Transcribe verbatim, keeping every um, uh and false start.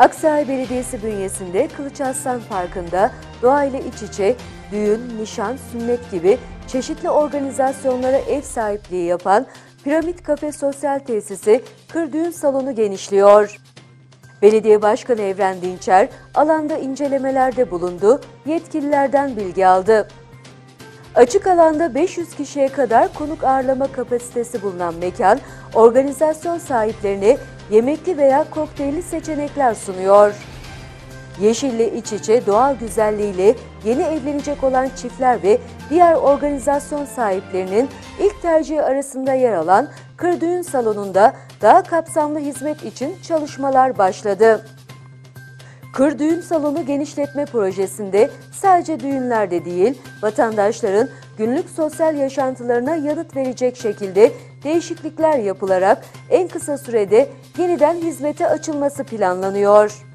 Aksaray Belediyesi bünyesinde Kılıçarslan Parkı'nda doğayla iç içe, düğün, nişan, sünnet gibi çeşitli organizasyonlara ev sahipliği yapan Piramit Kafe Sosyal Tesisi Kır Düğün Salonu genişliyor. Belediye Başkanı Evren Dinçer alanda incelemelerde bulundu, yetkililerden bilgi aldı. Açık alanda beş yüz kişiye kadar konuk ağırlama kapasitesi bulunan mekan, organizasyon sahiplerine yemekli veya kokteylli seçenekler sunuyor. Yeşille iç içe, doğal güzelliğiyle yeni evlenecek olan çiftler ve diğer organizasyon sahiplerinin ilk tercihi arasında yer alan Kır Düğün Salonu'nda daha kapsamlı hizmet için çalışmalar başladı. Kır Düğün Salonu genişletme projesinde sadece düğünlerde değil, vatandaşların günlük sosyal yaşantılarına yanıt verecek şekilde değişiklikler yapılarak en kısa sürede yeniden hizmete açılması planlanıyor.